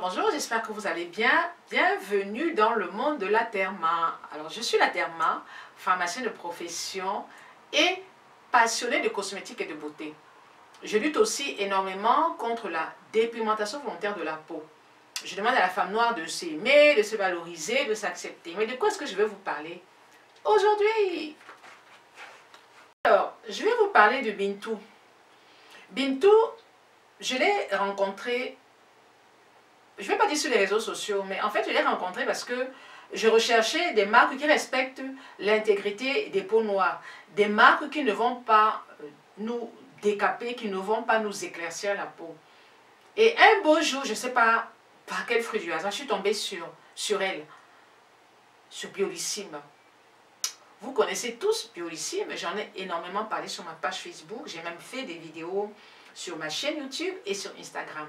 Bonjour, j'espère que vous allez bien. Bienvenue dans le monde de la Terma. Alors, je suis la Terma, pharmacienne de profession et passionnée de cosmétiques et de beauté. Je lutte aussi énormément contre la dépigmentation volontaire de la peau. Je demande à la femme noire de s'aimer, de se valoriser, de s'accepter. Mais de quoi est-ce que je vais vous parler aujourd'hui? Alors, je vais vous parler de Bintou. Bintou, je l'ai rencontré, je ne vais pas dire sur les réseaux sociaux, mais en fait je l'ai rencontré parce que je recherchais des marques qui respectent l'intégrité des peaux noires. Des marques qui ne vont pas nous décaper, qui ne vont pas nous éclaircir la peau. Et un beau jour, je ne sais pas par quel fruit du hasard, je suis tombée sur elle, sur Biolissime. Vous connaissez tous Biolissime, j'en ai énormément parlé sur ma page Facebook, j'ai même fait des vidéos sur ma chaîne YouTube et sur Instagram.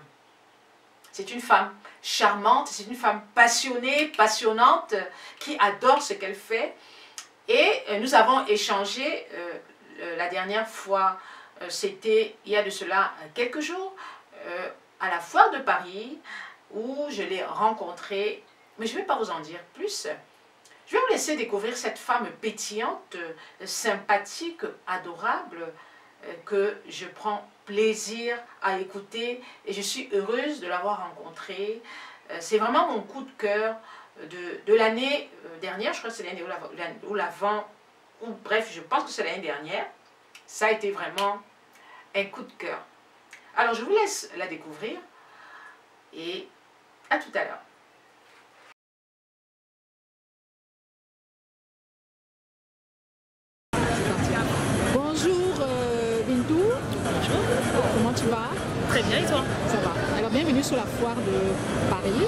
C'est une femme charmante, c'est une femme passionnée, passionnante, qui adore ce qu'elle fait. Et nous avons échangé la dernière fois, c'était il y a de cela quelques jours, à la foire de Paris, où je l'ai rencontrée, mais je ne vais pas vous en dire plus. Je vais vous laisser découvrir cette femme pétillante, sympathique, adorable, que je prends plaisir à écouter et je suis heureuse de l'avoir rencontrée. C'est vraiment mon coup de cœur de l'année dernière, je crois que c'est l'année ou l'avant, ou bref, je pense que c'est l'année dernière. Ça a été vraiment un coup de cœur. Alors je vous laisse la découvrir et à tout à l'heure. Comment tu vas? Très bien, et toi? Ça va. Alors bienvenue sur la foire de Paris.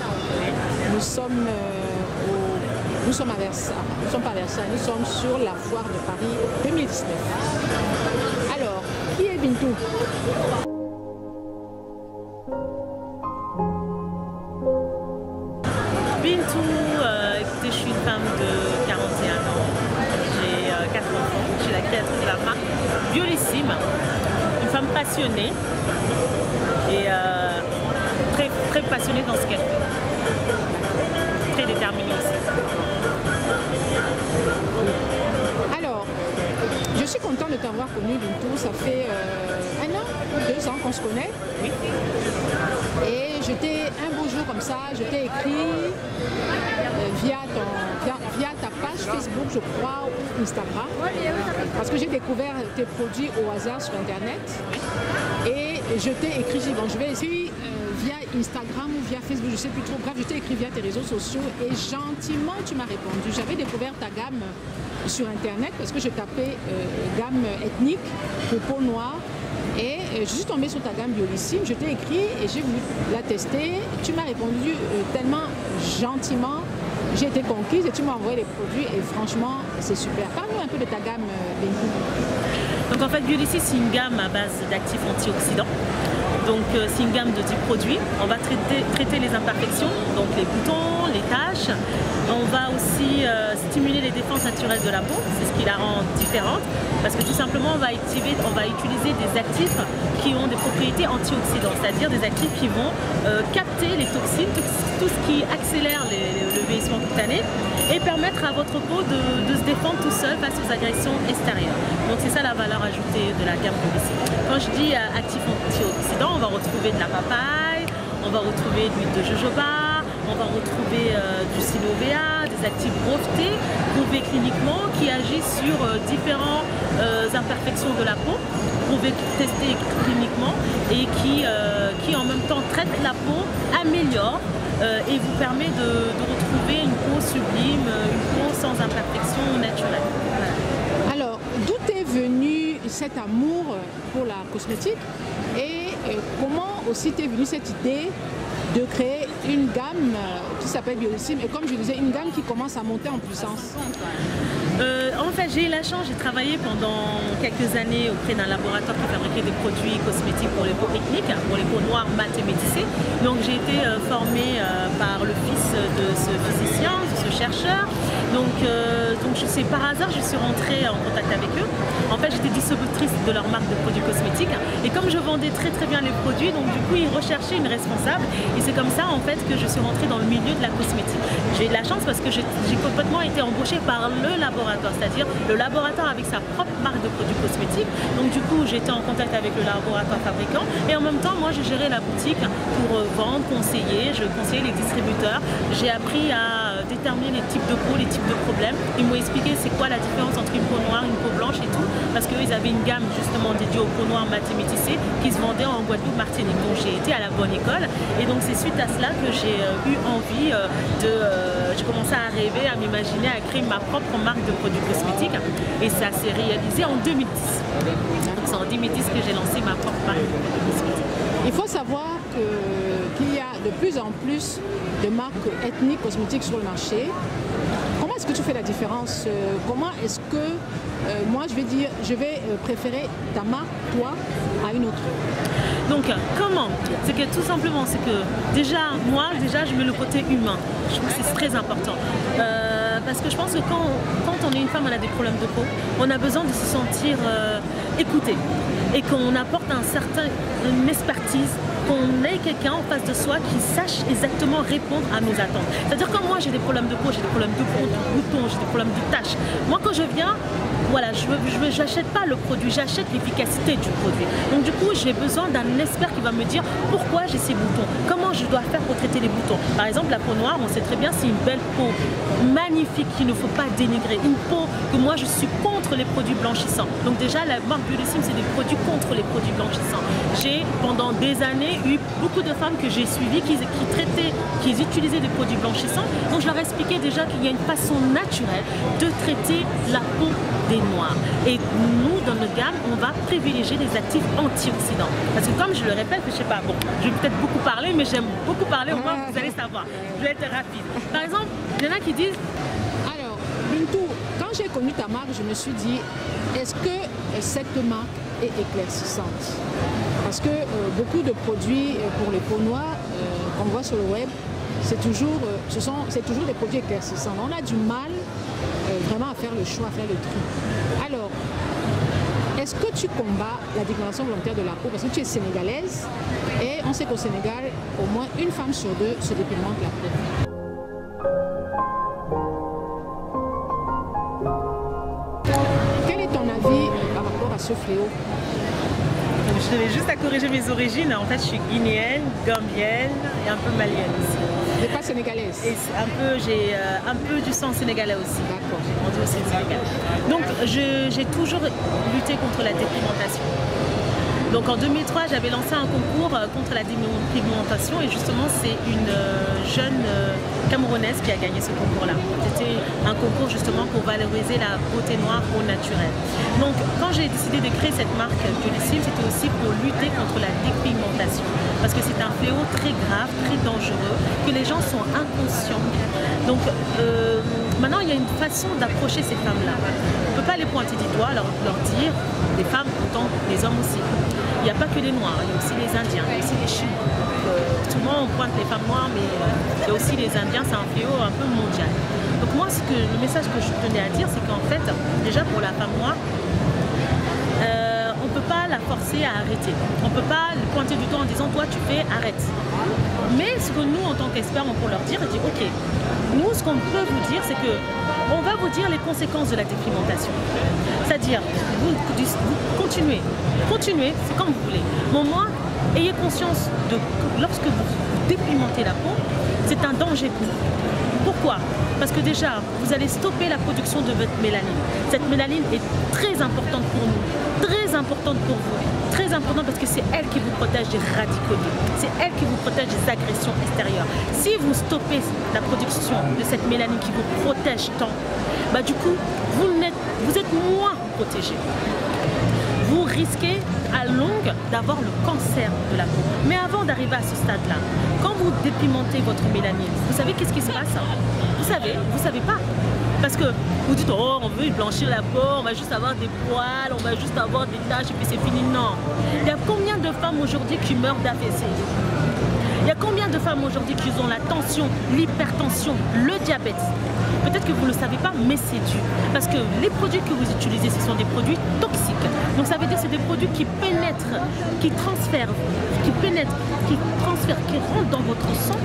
Nous sommes à Versailles. Nous sommes pas à Versailles, nous sommes sur la foire de Paris 2019. Alors, qui est Bintou? Bintou, écoutez, je suis une femme de 41 ans. J'ai 4 enfants. Je suis la créatrice de la marque Biolissime. Femme passionnée et très, très passionnée dans ce qu'elle fait, très déterminée aussi. Alors, je suis contente de t'avoir connue Bintou, ça fait un an, 2 ans qu'on se connaît. Oui. Et un beau jour comme ça, je t'ai écrit via ta page Facebook, je crois, ou Instagram, parce que j'ai découvert tes produits au hasard sur Internet. Et je t'ai écrit, bon, je vais essayer via Instagram ou via Facebook, je ne sais plus trop, bref, je t'ai écrit via tes réseaux sociaux et gentiment tu m'as répondu. J'avais découvert ta gamme sur Internet parce que je tapais gamme ethnique pour peau noire. Et je suis tombée sur ta gamme Biolissime, je t'ai écrit et j'ai voulu la tester. Tu m'as répondu tellement gentiment, j'ai été conquise et tu m'as envoyé les produits et franchement c'est super. Parle-nous un peu de ta gamme Bintou. Donc en fait Biolissime c'est une gamme à base d'actifs antioxydants. Donc c'est une gamme de 10 produits. On va traiter les imperfections, donc les boutons, les taches. On va aussi stimuler les défenses naturelles de la peau, c'est ce qui la rend différente. Parce que tout simplement on va utiliser des actifs qui ont des propriétés antioxydantes, c'est-à-dire des actifs qui vont capter les toxines, tout ce qui accélère le vieillissement cutané et permettre à votre peau de se défendre tout seul face aux agressions extérieures. Donc c'est ça la valeur ajoutée de la gamme Biolissime. Quand je dis actifs antioxydants, on va retrouver de la papaye, on va retrouver de l'huile de jojoba, on va retrouver du silovea, des actifs brevetés, prouvés cliniquement, qui agissent sur différentes imperfections de la peau, prouvés, testés cliniquement et qui en même temps traitent la peau, améliorent et vous permet de retrouver une peau sublime, une peau sans imperfection naturelle. Voilà. Alors, d'où est venu cet amour pour la cosmétique et comment aussi t'es venue cette idée de créer une gamme qui s'appelle Biolissime et comme je disais, une gamme qui commence à monter en puissance? En fait, j'ai eu la chance, j'ai travaillé pendant quelques années auprès d'un laboratoire qui fabriquait des produits cosmétiques pour les peaux ethniques, pour les peaux noires, mates et métissées. Donc j'ai été formée par le fils de ce physicien, chercheurs. Donc c'est par hasard, je suis rentrée en contact avec eux. En fait, j'étais distributrice de leur marque de produits cosmétiques. Et comme je vendais très très bien les produits, donc du coup, ils recherchaient une responsable. Et c'est comme ça, en fait, que je suis rentrée dans le milieu de la cosmétique. J'ai eu de la chance parce que j'ai complètement été embauchée par le laboratoire, c'est-à-dire le laboratoire avec sa propre marque de produits cosmétiques. Donc du coup, j'étais en contact avec le laboratoire fabricant. Et en même temps, moi, je gérais la boutique pour vendre, conseiller. Je conseillais les distributeurs. J'ai appris à déterminer les types de peau, les types de problèmes. Ils m'ont expliqué c'est quoi la différence entre une peau noire, une peau blanche et tout, parce qu'ils avaient une gamme justement dédiée aux peaux noires maté métissées qui se vendait en Guadeloupe, Martinique. Donc j'ai été à la bonne école et donc c'est suite à cela que j'ai eu envie j'ai commencé à rêver, à m'imaginer, à créer ma propre marque de produits cosmétiques et ça s'est réalisé en 2010. Donc c'est en 2010 que j'ai lancé ma propre marque de produits cosmétiques. Il faut savoir qu'il y a de plus en plus de marques ethniques cosmétiques sur le marché. Comment est-ce que tu fais la différence? Comment est-ce que moi je vais préférer ta marque, toi, à une autre? Donc comment? C'est que tout simplement, c'est que déjà moi je mets le côté humain. Je trouve que c'est très important. Parce que je pense que quand on est une femme, on a des problèmes de peau, on a besoin de se sentir écoutée et qu'on apporte une expertise, qu'on ait quelqu'un en face de soi qui sache exactement répondre à nos attentes. C'est-à-dire quand moi j'ai des problèmes de peau, j'ai des problèmes de boutons, j'ai des problèmes de taches, moi quand je viens, voilà, je n'achète pas le produit, j'achète l'efficacité du produit. Donc du coup, j'ai besoin d'un expert qui va me dire pourquoi j'ai ces boutons, comment je dois faire pour traiter les boutons. Par exemple, la peau noire, on sait très bien, c'est une belle peau, magnifique, qu'il ne faut pas dénigrer. Une peau que moi, je suis contre les produits blanchissants. Donc déjà, la marque Biolissime, c'est des produits contre les produits blanchissants. J'ai, pendant des années, eu beaucoup de femmes que j'ai suivies qui utilisaient des produits blanchissants. Donc je leur expliquais déjà qu'il y a une façon naturelle de traiter la peau des noirs. Et nous, dans notre gamme, on va privilégier des actifs antioxydants. Parce que comme je le répète, je sais pas, bon, je vais peut-être beaucoup parler, mais j'aime beaucoup parler, au moins vous allez savoir. Je vais être rapide. Par exemple, il y en a qui disent... Alors, Bintou, quand j'ai connu ta marque, je me suis dit, est-ce que cette marque est éclaircissante? Parce que beaucoup de produits pour les peaux noires qu'on voit sur le web, c'est toujours des produits éclaircissants. On a du mal vraiment à faire le choix, à faire le tri. Alors, est-ce que tu combats la dégradation volontaire de la peau? Parce que tu es sénégalaise et on sait qu'au Sénégal, au moins une femme sur deux se dépigmente la peau. Quel est ton avis par rapport à ce fléau? Je vais juste à corriger mes origines. En fait, je suis guinéenne, gambienne et un peu malienne aussi. T'es pas sénégalaise? Et j'ai un peu du sang sénégalais aussi. D'accord. J'ai grandi au Sénégal. Donc j'ai toujours lutté contre la dépigmentation. Donc en 2003, j'avais lancé un concours contre la dépigmentation et justement c'est une jeune Camerounaise qui a gagné ce concours-là. C'était un concours justement pour valoriser la beauté noire au naturel. Donc quand j'ai décidé de créer cette marque Biolissime, c'était aussi pour lutter contre la dépigmentation. Parce que c'est un fléau très grave, très dangereux, que les gens sont inconscients. Donc maintenant, il y a une façon d'approcher ces femmes-là. On ne peut pas les pointer du doigt, leur dire, les femmes, autant les hommes aussi. Il n'y a pas que les Noirs, il y a aussi les Indiens, il y a aussi les Chinois. Souvent, on pointe les femmes noires, mais il y a aussi les Indiens, c'est un fléau un peu mondial. Donc moi, le message que je tenais à dire, c'est qu'en fait, déjà pour la femme noire, on ne peut pas la forcer à arrêter. On ne peut pas le pointer du doigt en disant, toi tu fais, arrête. Mais ce que nous, en tant qu'experts, on peut leur dire, on dit, ok, nous, ce qu'on peut vous dire, c'est que on va vous dire les conséquences de la dépigmentation. C'est-à-dire, vous continuez, c'est comme vous voulez. Mais au moins, ayez conscience de lorsque vous dépigmentez la peau, c'est un danger pour vous. Pourquoi? Parce que déjà, vous allez stopper la production de votre mélanine. Cette mélanine est très importante pour nous, très importante pour vous, très importante parce que c'est elle qui vous protège des radicaux libres, c'est elle qui vous protège des agressions extérieures. Si vous stoppez la production de cette mélanine qui vous protège tant, bah du coup, vous êtes moins protégé. Vous risquez à longue d'avoir le cancer de la peau. Mais avant d'arriver à ce stade-là, quand vous dépigmentez votre mélanine, vous savez qu'est-ce qui se passe? Vous savez pas. Parce que vous dites, oh, on veut blanchir la peau, on va juste avoir des poils, on va juste avoir des taches et puis c'est fini. Non. Il y a combien de femmes aujourd'hui qui meurent d'AVC? Il y a combien de femmes aujourd'hui qui ont la tension, l'hypertension, le diabète? Peut-être que vous ne le savez pas, mais c'est dû. Parce que les produits que vous utilisez, ce sont des produits toxiques. Donc ça veut dire que c'est des produits qui pénètrent, qui rentrent dans votre sang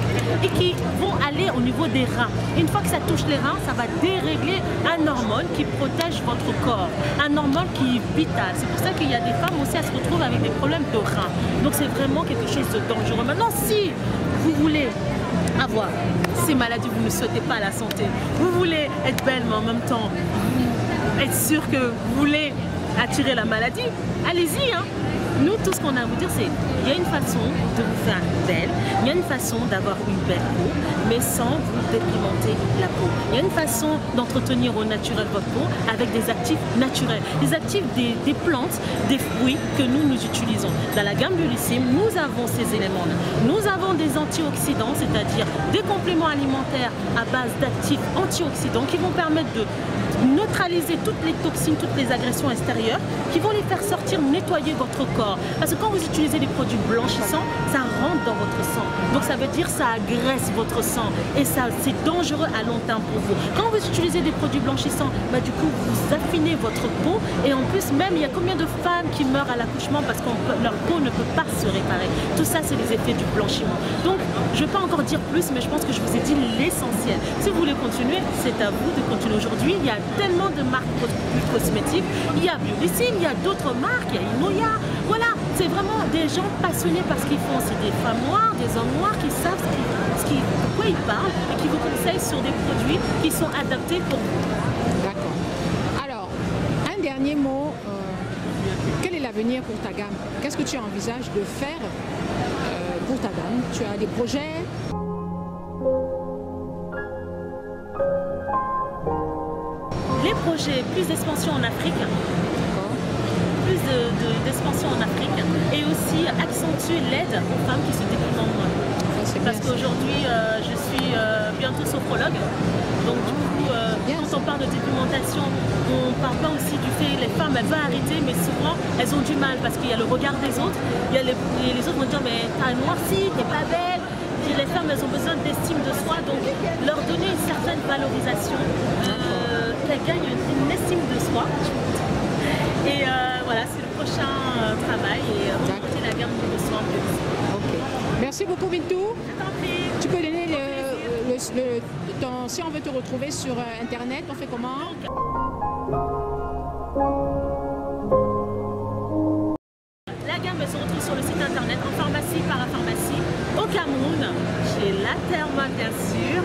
et qui vont aller au niveau des reins. Une fois que ça touche les reins, ça va dérégler un hormone qui protège votre corps, un hormone qui est vital. C'est pour ça qu'il y a des femmes aussi, elles se retrouvent avec des problèmes de reins. Donc c'est vraiment quelque chose de dangereux. Maintenant, si vous voulez avoir ces maladies, vous ne souhaitez pas la santé, vous voulez être belle mais en même temps être sûr que vous voulez attirer la maladie, allez-y hein. Nous, tout ce qu'on a à vous dire, c'est qu'il y a une façon de vous faire belle, il y a une façon d'avoir une belle peau, mais sans vous dépigmenter la peau. Il y a une façon d'entretenir au naturel votre peau avec des actifs naturels, des actifs des plantes, des fruits que nous utilisons. Dans la gamme Biolissime, nous avons ces éléments-là. Nous avons des antioxydants, c'est-à-dire des compléments alimentaires à base d'actifs antioxydants qui vont permettre de neutraliser toutes les toxines, toutes les agressions extérieures qui vont les faire sortir, nettoyer votre corps. Parce que quand vous utilisez des produits blanchissants, ça rentre dans votre sang. Donc ça veut dire que ça agresse votre sang et ça c'est dangereux à long terme pour vous. Quand vous utilisez des produits blanchissants, bah du coup vous affinez votre peau et en plus même il y a combien de femmes qui meurent à l'accouchement parce que leur peau ne peut pas se réparer. Tout ça c'est les effets du blanchiment. Donc je ne vais pas encore dire plus mais je pense que je vous ai dit l'essentiel. Si vous voulez continuer, c'est à vous de continuer aujourd'hui. Il y a tellement de marques de cosmétiques, il y a Biolissime, il y a d'autres marques, il y a Inoya, voilà, c'est vraiment des gens passionnés par ce qu'ils font, c'est des femmes noires, des hommes noirs qui savent de quoi ils parlent et qui vous conseillent sur des produits qui sont adaptés pour vous. D'accord. Alors, un dernier mot, quel est l'avenir pour ta gamme? Qu'est-ce que tu envisages de faire pour ta gamme? Tu as des projets? Les projets, plus d'expansion en Afrique, plus d'expansion en Afrique et aussi accentuer l'aide aux femmes qui se dépendent en moi. Parce qu'aujourd'hui, je suis bientôt sophrologue, donc du coup, quand on parle de dépigmentation, on ne parle pas aussi du fait que les femmes, elles veulent arrêter, mais souvent, elles ont du mal parce qu'il y a le regard des autres, il y a les autres vont dire « mais t'as noirci, t'es pas belle ». Les femmes, elles ont besoin d'estime de soi, donc leur donner une certaine valorisation, qu'elles gagnent une estime de soi. Et voilà, c'est le prochain travail et recruter la gamme de soins. Okay. Merci beaucoup Bintou. Tu peux donner si on veut te retrouver sur internet, on fait comment? La gamme se retrouve sur le site internet en pharmacie par pharmacie au Cameroun, chez la Terma bien sûr.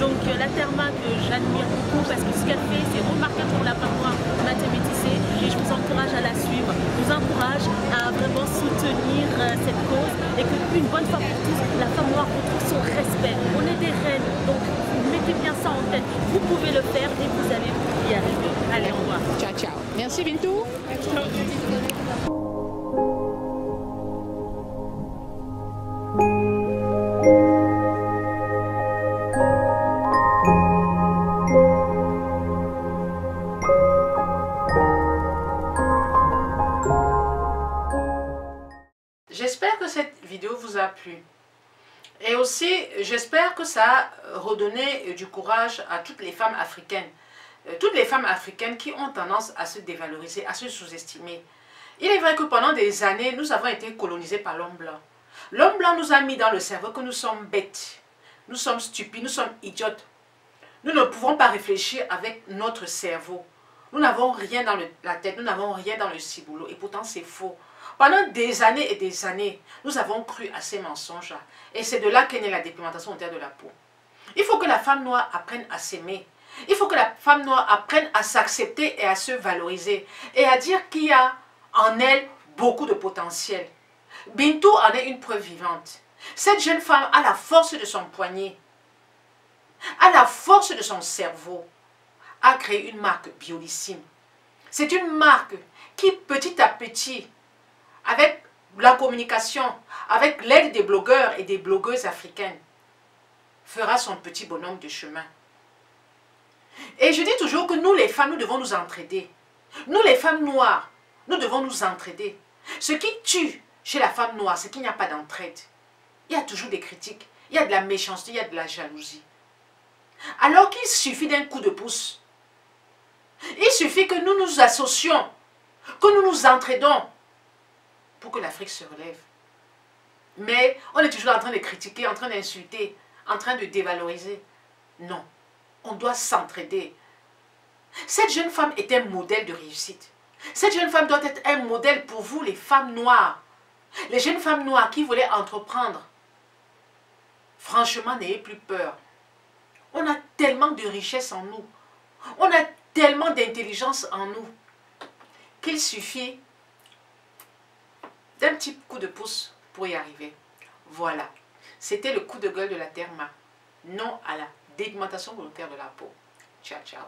Donc la Terma que j'admire beaucoup parce que ce qu'elle fait c'est remarquable pour la paroi mathématicée et je vous encourage à la suivre, je vous encourage à vraiment soutenir cette cause et qu'une bonne fois pour tous, la femme noire retrouve son respect. On est des reines, donc mettez bien ça en tête, vous pouvez le faire et vous allez y arriver. Allez, au revoir. Ciao, ciao. Merci Bintou. J'espère que cette vidéo vous a plu et aussi j'espère que ça a redonné du courage à toutes les femmes africaines qui ont tendance à se dévaloriser, à se sous-estimer. Il est vrai que pendant des années, nous avons été colonisés par l'homme blanc. L'homme blanc nous a mis dans le cerveau que nous sommes bêtes, nous sommes stupides, nous sommes idiotes. Nous ne pouvons pas réfléchir avec notre cerveau. Nous n'avons rien dans la tête, nous n'avons rien dans le ciboulot et pourtant c'est faux. Pendant des années et des années, nous avons cru à ces mensonges-là. Et c'est de là qu'est née la dépigmentation au terme de la peau. Il faut que la femme noire apprenne à s'aimer. Il faut que la femme noire apprenne à s'accepter et à se valoriser. Et à dire qu'il y a en elle beaucoup de potentiel. Bintou en est une preuve vivante. Cette jeune femme a la force de son poignet, a la force de son cerveau, a créé une marque Biolissime. C'est une marque qui, petit à petit, avec la communication, avec l'aide des blogueurs et des blogueuses africaines, fera son petit bonhomme de chemin. Et je dis toujours que nous les femmes, nous devons nous entraider. Nous les femmes noires, nous devons nous entraider. Ce qui tue chez la femme noire, c'est qu'il n'y a pas d'entraide. il y a toujours des critiques, il y a de la méchanceté, il y a de la jalousie. Alors qu'il suffit d'un coup de pouce. Il suffit que nous nous associons, que nous nous entraidons pour que l'Afrique se relève. Mais on est toujours en train de critiquer, en train d'insulter, en train de dévaloriser. Non, on doit s'entraider. Cette jeune femme est un modèle de réussite. Cette jeune femme doit être un modèle pour vous, les femmes noires. Les jeunes femmes noires qui voulaient entreprendre. Franchement, n'ayez plus peur. On a tellement de richesse en nous. On a tellement d'intelligence en nous. Qu'il suffit d'un petit coup de pouce pour y arriver. Voilà. C'était le coup de gueule de la Terma. Non à la dépigmentation volontaire de la peau. Ciao, ciao.